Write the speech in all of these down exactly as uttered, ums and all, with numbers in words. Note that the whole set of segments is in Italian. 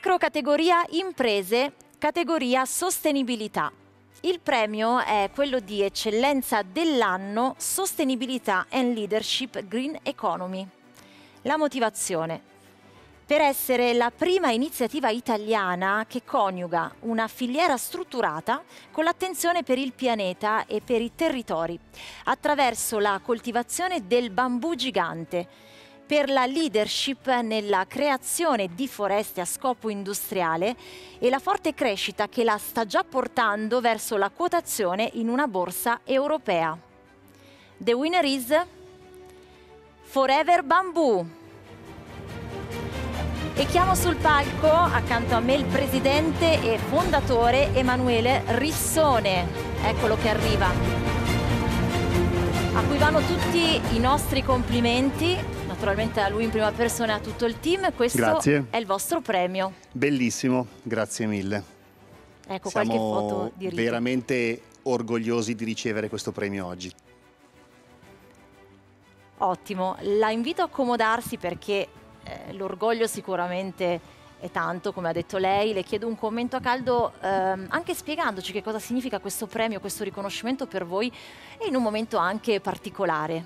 Macro categoria imprese, categoria sostenibilità. Il premio è quello di eccellenza dell'anno Sostenibilità and Leadership Green Economy. La motivazione: per essere la prima iniziativa italiana che coniuga una filiera strutturata con l'attenzione per il pianeta e per i territori, attraverso la coltivazione del bambù gigante, per la leadership nella creazione di foreste a scopo industriale e la forte crescita che la sta già portando verso la quotazione in una borsa europea. The winner is Forever Bambù. E chiamo sul palco, accanto a me, il presidente e fondatore Emanuele Rissone. Eccolo che arriva. A cui vanno tutti i nostri complimenti, naturalmente a lui in prima persona e a tutto il team. Questo grazie. È il vostro premio. Bellissimo, grazie mille. Ecco, siamo qualche foto di Rito. Veramente orgogliosi di ricevere questo premio oggi. Ottimo, la invito a accomodarsi perché l'orgoglio sicuramente è tanto, come ha detto lei. Le chiedo un commento a caldo, ehm, anche spiegandoci che cosa significa questo premio, questo riconoscimento per voi e in un momento anche particolare.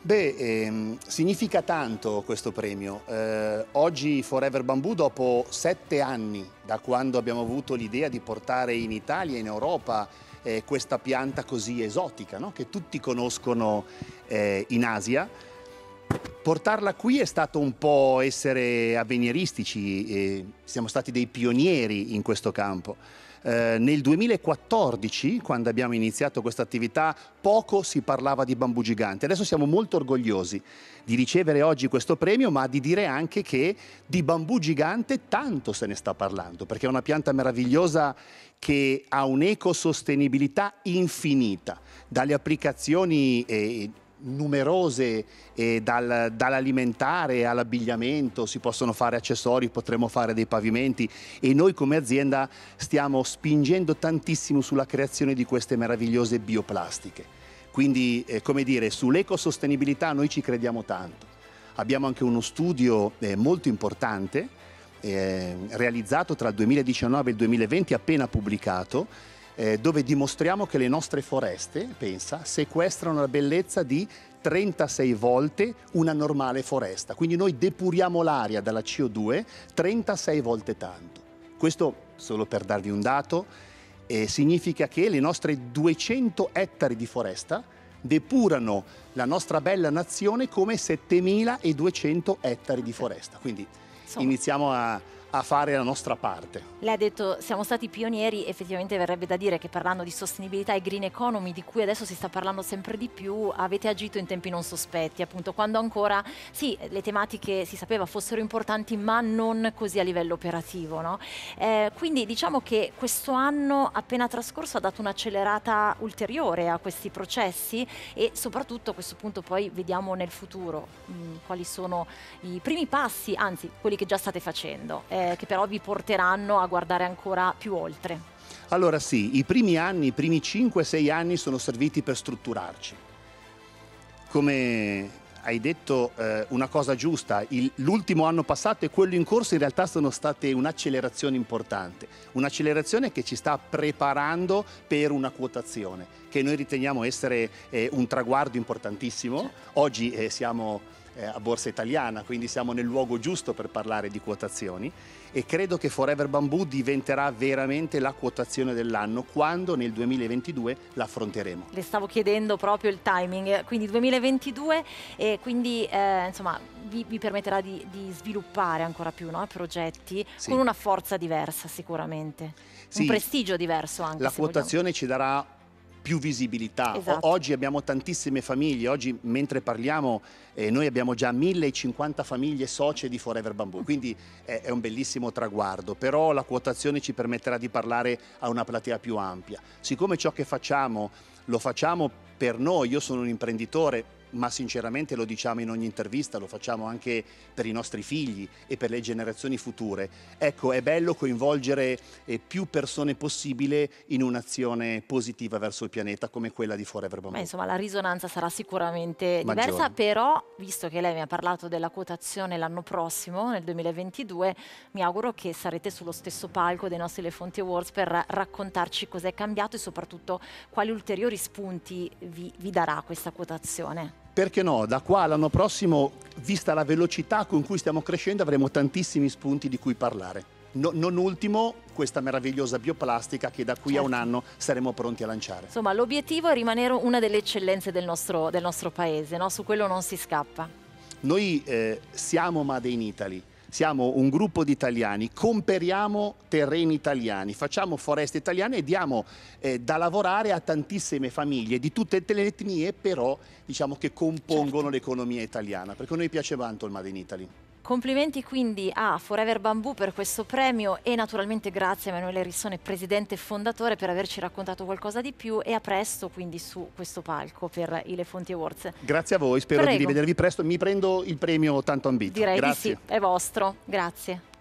Beh, ehm, significa tanto questo premio. Eh, oggi Forever Bambù, dopo sette anni da quando abbiamo avuto l'idea di portare in Italia e in Europa eh, questa pianta così esotica, no? Che tutti conoscono eh, in Asia, portarla qui è stato un po' essere avveniristici, e siamo stati dei pionieri in questo campo. Eh, nel duemilaquattordici, quando abbiamo iniziato questa attività, poco si parlava di bambù gigante. Adesso siamo molto orgogliosi di ricevere oggi questo premio, ma di dire anche che di bambù gigante tanto se ne sta parlando, perché è una pianta meravigliosa che ha un'ecosostenibilità infinita, dalle applicazioni eh, numerose, eh, dal, dall'alimentare all'abbigliamento. Si possono fare accessori, potremo fare dei pavimenti, e noi come azienda stiamo spingendo tantissimo sulla creazione di queste meravigliose bioplastiche. Quindi eh, come dire, sull'ecosostenibilità noi ci crediamo tanto. Abbiamo anche uno studio eh, molto importante eh, realizzato tra il duemiladiciannove e il duemilaventi, appena pubblicato, dove dimostriamo che le nostre foreste, pensa, sequestrano la bellezza di trentasei volte una normale foresta. Quindi noi depuriamo l'aria dalla C O due trentasei volte tanto. Questo, solo per darvi un dato, eh, significa che le nostre duecento ettari di foresta depurano la nostra bella nazione come settemiladuecento ettari di foresta. Quindi iniziamo a... a fare la nostra parte. Lei ha detto siamo stati pionieri, effettivamente verrebbe da dire che, parlando di sostenibilità e green economy, di cui adesso si sta parlando sempre di più, avete agito in tempi non sospetti, appunto quando ancora sì, le tematiche si sapeva fossero importanti ma non così a livello operativo, no? Eh, quindi diciamo che questo anno appena trascorso ha dato un'accelerata ulteriore a questi processi, e soprattutto a questo punto poi vediamo nel futuro mh, quali sono i primi passi, anzi quelli che già state facendo, eh, che però vi porteranno a guardare ancora più oltre. Allora sì, i primi anni, i primi cinque sei anni sono serviti per strutturarci. Come hai detto eh, una cosa giusta, l'ultimo anno passato e quello in corso in realtà sono state un'accelerazione importante, un'accelerazione che ci sta preparando per una quotazione, che noi riteniamo essere eh, un traguardo importantissimo. Oggi eh, siamo a Borsa Italiana, quindi siamo nel luogo giusto per parlare di quotazioni, e credo che Forever Bambù diventerà veramente la quotazione dell'anno quando nel duemilaventidue la affronteremo. Le stavo chiedendo proprio il timing, quindi duemilaventidue, e quindi eh, insomma vi, vi permetterà di, di sviluppare ancora più, no, progetti, sì, con una forza diversa sicuramente, sì, un prestigio diverso anche. La quotazione vogliamo. ci darà più visibilità. Esatto. Oggi abbiamo tantissime famiglie, oggi mentre parliamo eh, noi abbiamo già millecinquanta famiglie socie di Forever Bambù, quindi eh, è un bellissimo traguardo, però la quotazione ci permetterà di parlare a una platea più ampia. Siccome ciò che facciamo lo facciamo per noi, io sono un imprenditore, ma sinceramente lo diciamo in ogni intervista, lo facciamo anche per i nostri figli e per le generazioni future. Ecco, è bello coinvolgere più persone possibile in un'azione positiva verso il pianeta come quella di Forever Bambù. Beh, insomma, la risonanza sarà sicuramente maggiore. Diversa, però, visto che lei mi ha parlato della quotazione l'anno prossimo, nel duemilaventidue, mi auguro che sarete sullo stesso palco dei nostri Le Fonti Awards per raccontarci cos'è cambiato e soprattutto quali ulteriori spunti vi, vi darà questa quotazione. Perché no? Da qua all'anno prossimo, vista la velocità con cui stiamo crescendo, avremo tantissimi spunti di cui parlare. No, non ultimo questa meravigliosa bioplastica che da qui certo. a un anno saremo pronti a lanciare. Insomma, l'obiettivo è rimanere una delle eccellenze del nostro, del nostro paese, no? Su quello non si scappa. Noi eh, siamo Made in Italy. Siamo un gruppo di italiani, comperiamo terreni italiani, facciamo foreste italiane e diamo eh, da lavorare a tantissime famiglie di tutte le etnie, però diciamo che compongono certo. l'economia italiana, perché a noi piace tanto il Made in Italy. Complimenti quindi a Forever Bambù per questo premio e naturalmente grazie a Emanuele Rissone, presidente e fondatore, per averci raccontato qualcosa di più, e a presto quindi su questo palco per i Le Fonti Awards. Grazie a voi, spero Prego. di rivedervi presto, mi prendo il premio tanto ambito. Direi grazie. Di sì, è vostro, grazie.